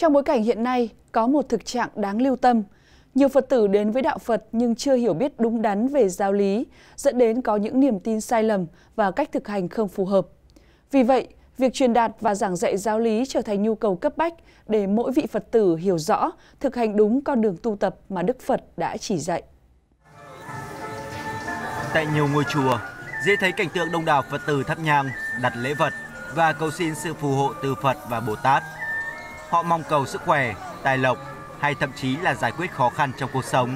Trong bối cảnh hiện nay, có một thực trạng đáng lưu tâm. Nhiều Phật tử đến với đạo Phật nhưng chưa hiểu biết đúng đắn về giáo lý, dẫn đến có những niềm tin sai lầm và cách thực hành không phù hợp. Vì vậy, việc truyền đạt và giảng dạy giáo lý trở thành nhu cầu cấp bách để mỗi vị Phật tử hiểu rõ, thực hành đúng con đường tu tập mà Đức Phật đã chỉ dạy. Tại nhiều ngôi chùa, dễ thấy cảnh tượng đông đảo Phật tử thắp nhang, đặt lễ vật và cầu xin sự phù hộ từ Phật và Bồ Tát. Họ mong cầu sức khỏe, tài lộc hay thậm chí là giải quyết khó khăn trong cuộc sống.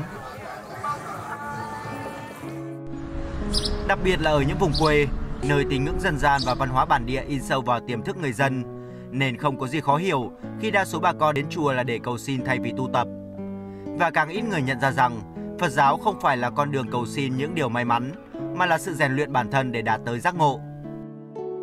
Đặc biệt là ở những vùng quê, nơi tín ngưỡng dân gian và văn hóa bản địa in sâu vào tiềm thức người dân, nên không có gì khó hiểu khi đa số bà con đến chùa là để cầu xin thay vì tu tập. Và càng ít người nhận ra rằng Phật giáo không phải là con đường cầu xin những điều may mắn, mà là sự rèn luyện bản thân để đạt tới giác ngộ.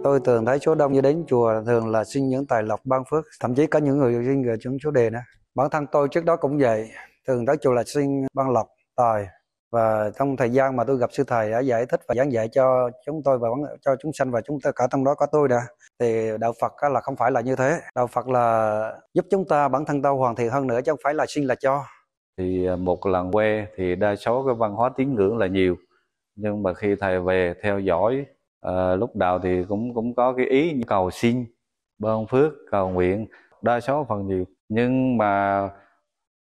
Tôi thường thấy số đông như đến chùa thường là xin những tài lộc ban phước, thậm chí có những người xin gửi chúng số đề nữa. Bản thân tôi trước đó cũng vậy, thường tới chùa là xin ban lộc, tài. Và trong thời gian mà tôi gặp sư thầy đã giải thích và giảng dạy cho chúng tôi và cho chúng sanh và chúng ta cả trong đó có tôi đã, thì đạo Phật là không phải là như thế. Đạo Phật là giúp chúng ta bản thân tao hoàn thiện hơn nữa, chứ không phải là xin là cho. Thì một làng quê thì đa số cái văn hóa tín ngưỡng là nhiều, nhưng mà khi thầy về theo dõi lúc đầu thì cũng có cái ý cầu xin, ban phước, cầu nguyện, đa số phần nhiều. Nhưng mà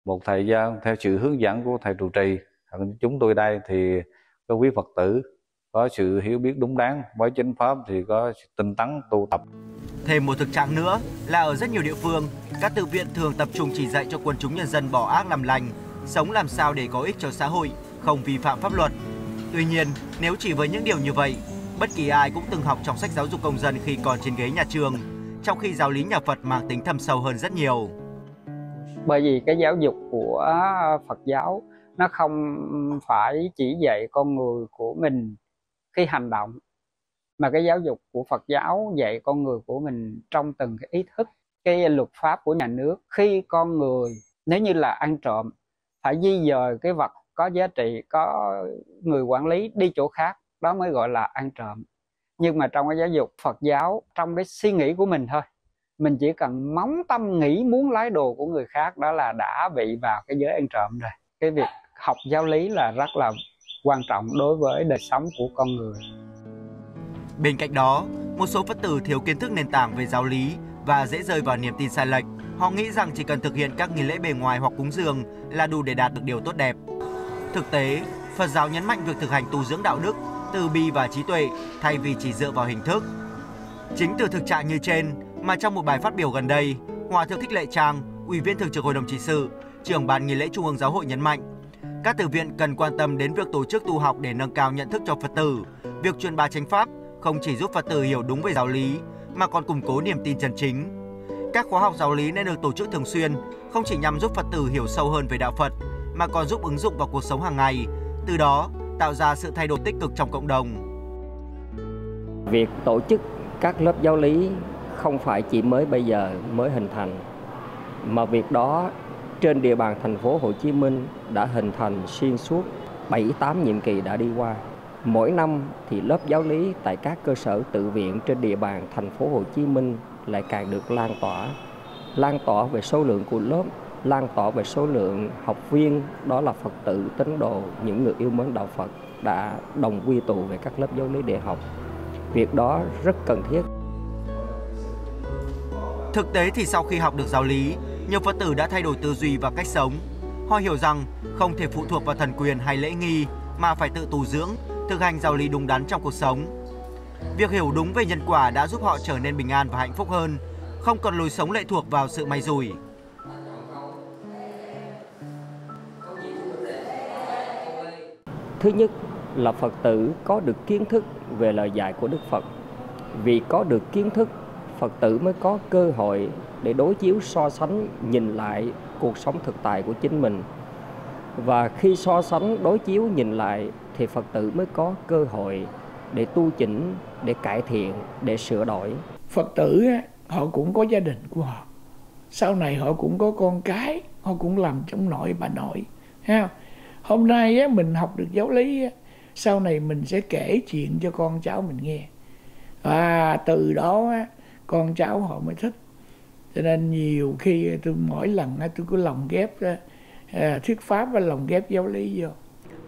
một thời gian theo sự hướng dẫn của thầy trụ trì chúng tôi đây thì các quý Phật tử có sự hiểu biết đúng đắn với chánh pháp thì có tinh tấn tu tập. Thêm một thực trạng nữa là ở rất nhiều địa phương, các tự viện thường tập trung chỉ dạy cho quần chúng nhân dân bỏ ác làm lành, sống làm sao để có ích cho xã hội, không vi phạm pháp luật. Tuy nhiên, nếu chỉ với những điều như vậy, bất kỳ ai cũng từng học trong sách giáo dục công dân khi còn trên ghế nhà trường, trong khi giáo lý nhà Phật mang tính thâm sâu hơn rất nhiều. Bởi vì cái giáo dục của Phật giáo nó không phải chỉ dạy con người của mình khi hành động, mà cái giáo dục của Phật giáo dạy con người của mình trong từng cái ý thức, cái luật pháp của nhà nước. Khi con người nếu như là ăn trộm, phải di dời cái vật có giá trị, có người quản lý đi chỗ khác, đó mới gọi là ăn trộm. Nhưng mà trong cái giáo dục Phật giáo, trong cái suy nghĩ của mình thôi, mình chỉ cần móng tâm nghĩ muốn lái đồ của người khác, đó là đã bị vào cái giới ăn trộm rồi. Cái việc học giáo lý là rất là quan trọng đối với đời sống của con người. Bên cạnh đó, một số Phật tử thiếu kiến thức nền tảng về giáo lý và dễ rơi vào niềm tin sai lệch. Họ nghĩ rằng chỉ cần thực hiện các nghi lễ bề ngoài hoặc cúng dường là đủ để đạt được điều tốt đẹp. Thực tế, Phật giáo nhấn mạnh việc thực hành tu dưỡng đạo đức, từ bi và trí tuệ thay vì chỉ dựa vào hình thức. Chính từ thực trạng như trên mà trong một bài phát biểu gần đây, Hòa thượng Thích Lệ Trang, Ủy viên Thường trực Hội đồng Trị sự, Trưởng ban Nghi lễ Trung ương Giáo hội nhấn mạnh, các tự viện cần quan tâm đến việc tổ chức tu học để nâng cao nhận thức cho Phật tử. Việc truyền bá chánh pháp không chỉ giúp Phật tử hiểu đúng về giáo lý mà còn củng cố niềm tin chân chính. Các khóa học giáo lý nên được tổ chức thường xuyên, không chỉ nhằm giúp Phật tử hiểu sâu hơn về đạo Phật mà còn giúp ứng dụng vào cuộc sống hàng ngày, từ đó tạo ra sự thay đổi tích cực trong cộng đồng. Việc tổ chức các lớp giáo lý không phải chỉ mới bây giờ mới hình thành, mà việc đó trên địa bàn thành phố Hồ Chí Minh đã hình thành xuyên suốt 7-8 nhiệm kỳ đã đi qua. Mỗi năm thì lớp giáo lý tại các cơ sở tự viện trên địa bàn thành phố Hồ Chí Minh lại càng được lan tỏa về số lượng của lớp, lan tỏa về số lượng học viên, đó là Phật tử, tín đồ, những người yêu mến đạo Phật đã đồng quy tụ về các lớp giáo lý để học. Việc đó rất cần thiết. Thực tế thì sau khi học được giáo lý, nhiều Phật tử đã thay đổi tư duy và cách sống. Họ hiểu rằng không thể phụ thuộc vào thần quyền hay lễ nghi mà phải tự tu dưỡng, thực hành giáo lý đúng đắn trong cuộc sống. Việc hiểu đúng về nhân quả đã giúp họ trở nên bình an và hạnh phúc hơn, không còn lối sống lệ thuộc vào sự may rủi. Thứ nhất là Phật tử có được kiến thức về lời dạy của Đức Phật. Vì có được kiến thức, Phật tử mới có cơ hội để đối chiếu so sánh, nhìn lại cuộc sống thực tại của chính mình. Và khi so sánh, đối chiếu, nhìn lại thì Phật tử mới có cơ hội để tu chỉnh, để cải thiện, để sửa đổi. Phật tử họ cũng có gia đình của họ. Sau này họ cũng có con cái, họ cũng làm chống nội bà nội. Hôm nay mình học được giáo lý, sau này mình sẽ kể chuyện cho con cháu mình nghe. Và từ đó con cháu họ mới thích. Cho nên nhiều khi tôi mỗi lần tôi cứ lồng ghép thuyết pháp và lồng ghép giáo lý vô.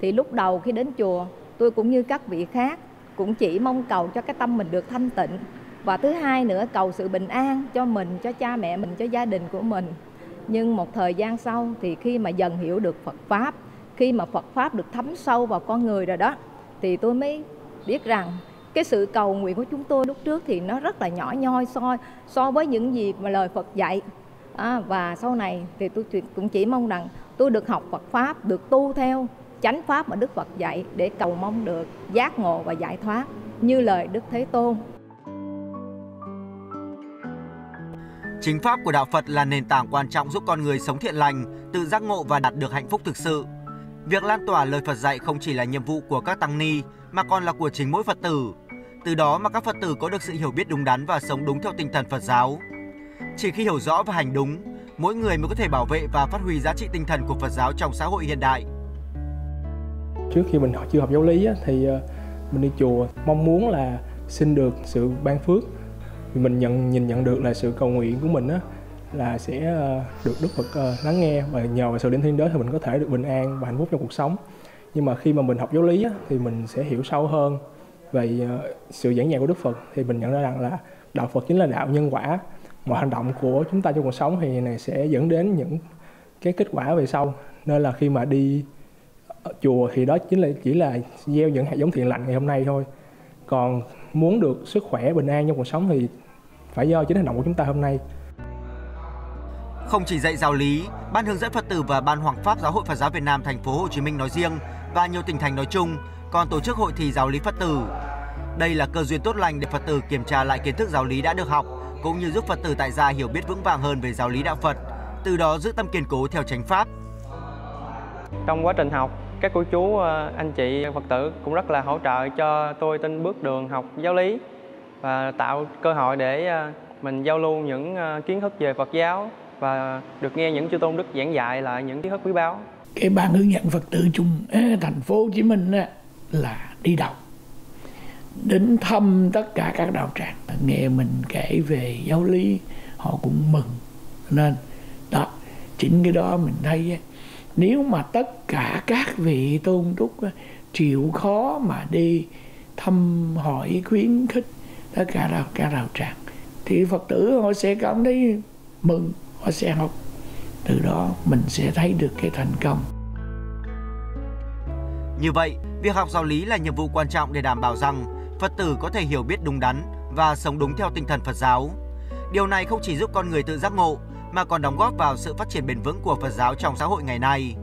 Thì lúc đầu khi đến chùa, tôi cũng như các vị khác cũng chỉ mong cầu cho cái tâm mình được thanh tịnh. Và thứ hai nữa, cầu sự bình an cho mình, cho cha mẹ mình, cho gia đình của mình. Nhưng một thời gian sau thì khi mà dần hiểu được Phật Pháp, khi mà Phật Pháp được thấm sâu vào con người rồi đó, thì tôi mới biết rằng cái sự cầu nguyện của chúng tôi lúc trước thì nó rất là nhỏ nhoi so với những gì mà lời Phật dạy. Và sau này thì tôi cũng chỉ mong rằng tôi được học Phật Pháp, được tu theo chánh Pháp mà Đức Phật dạy để cầu mong được giác ngộ và giải thoát như lời Đức Thế Tôn. Chính Pháp của Đạo Phật là nền tảng quan trọng giúp con người sống thiện lành, tự giác ngộ và đạt được hạnh phúc thực sự. Việc lan tỏa lời Phật dạy không chỉ là nhiệm vụ của các tăng ni mà còn là của chính mỗi Phật tử. Từ đó mà các Phật tử có được sự hiểu biết đúng đắn và sống đúng theo tinh thần Phật giáo. Chỉ khi hiểu rõ và hành đúng, mỗi người mới có thể bảo vệ và phát huy giá trị tinh thần của Phật giáo trong xã hội hiện đại. Trước khi mình chưa học giáo lý thì mình đi chùa mong muốn là xin được sự ban phước. Mình nhìn nhận được là sự cầu nguyện của mình là sẽ được Đức Phật lắng nghe, và nhờ vào sự đến thiên đới thì mình có thể được bình an và hạnh phúc trong cuộc sống. Nhưng mà khi mà mình học giáo lý thì mình sẽ hiểu sâu hơn về sự giảng dạy của Đức Phật, thì mình nhận ra rằng là đạo Phật chính là đạo nhân quả. Mọi hành động của chúng ta trong cuộc sống thì này sẽ dẫn đến những cái kết quả về sau. Nên là khi mà đi chùa thì đó chỉ là gieo những hạt giống thiện lành ngày hôm nay thôi. Còn muốn được sức khỏe, bình an trong cuộc sống thì phải do chính hành động của chúng ta hôm nay. Không chỉ dạy giáo lý, Ban Hướng dẫn Phật tử và Ban Hoàng pháp Giáo hội Phật giáo Việt Nam thành phố Hồ Chí Minh nói riêng và nhiều tỉnh thành nói chung còn tổ chức hội thi giáo lý Phật tử. Đây là cơ duyên tốt lành để Phật tử kiểm tra lại kiến thức giáo lý đã được học, cũng như giúp Phật tử tại gia hiểu biết vững vàng hơn về giáo lý đạo Phật, từ đó giữ tâm kiên cố theo chánh pháp. Trong quá trình học, các cô chú, anh chị Phật tử cũng rất là hỗ trợ cho tôi trên bước đường học giáo lý và tạo cơ hội để mình giao lưu những kiến thức về Phật giáo và được nghe những chư tôn đức giảng dạy lại những kiến thức quý báu. Cái Ban Hướng dẫn Phật tử chung thành phố Hồ Chí Minh là đi đầu, đến thăm tất cả các đạo tràng, nghe mình kể về giáo lý họ cũng mừng. Nên đó, chính cái đó mình thấy nếu mà tất cả các vị tôn túc chịu khó mà đi thăm hỏi, khuyến khích tất cả các đạo tràng thì Phật tử họ sẽ cảm thấy mừng, họ sẽ học. Từ đó mình sẽ thấy được cái thành công. Như vậy, việc học giáo lý là nhiệm vụ quan trọng để đảm bảo rằng Phật tử có thể hiểu biết đúng đắn và sống đúng theo tinh thần Phật giáo. Điều này không chỉ giúp con người tự giác ngộ mà còn đóng góp vào sự phát triển bền vững của Phật giáo trong xã hội ngày nay.